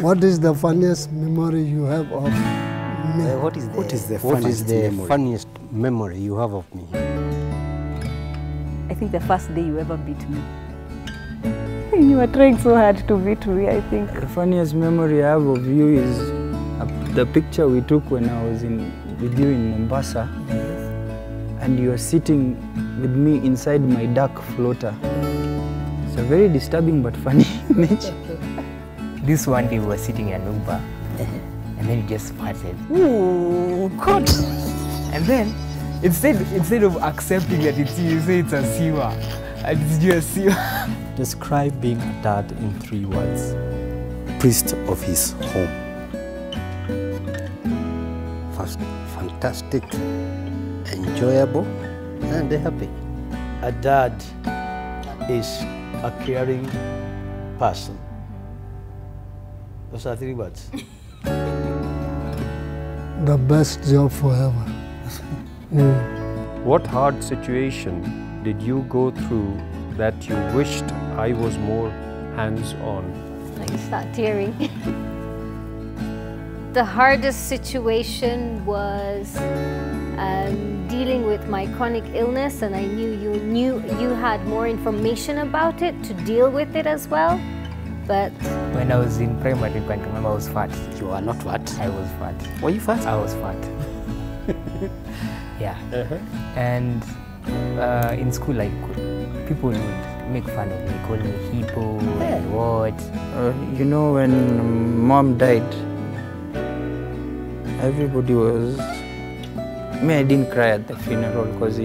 What is the funniest memory you have of me? What is the funniest memory you have of me? I think the first day you ever beat me. You were trying so hard to beat me, I think. The funniest memory I have of you is the picture we took when I was with you in Mombasa. And you are sitting with me inside my dark floater. It's a very disturbing but funny image. This one day we were sitting in an Uber, and then it just farted. Ooh, God! And then, instead of accepting that it's you say it's a siwa, and it's just a siwa. Describe being a dad in 3 words. Priest of his home. Fantastic, enjoyable, and happy. A dad is a caring person. Those are 3 words. The best job forever. What hard situation did you go through that you wished I was more hands-on? I start tearing. The hardest situation was dealing with my chronic illness, and I knew you had more information about it to deal with it as well. But when I was in primary, I can remember I was fat. You are not fat? I was fat. Were you fat? I was fat. Yeah. And in school, like, people would make fun of me, call me hippo and what. You know, when mom died, everybody was... I didn't cry at the funeral because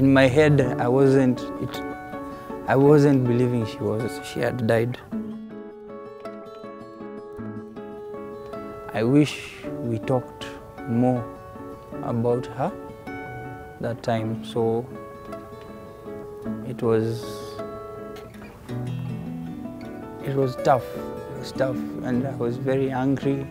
in my head, I wasn't believing she had died. I wish we talked more about her that time, so it was tough, and I was very angry.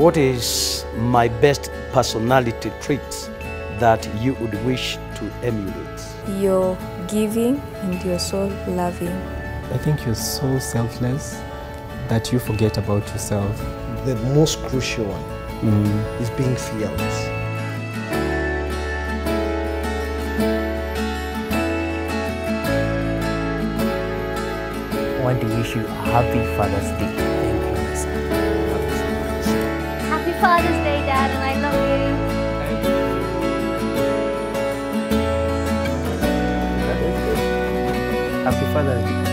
What is my best personality trait that you would wish to emulate? You're giving and you're so loving. I think you're so selfless that you forget about yourself. The most crucial one is being fearless. I want to wish you a happy Father's Day. Father's Day, Dad, and I love you. Thank you. Happy Father's Day.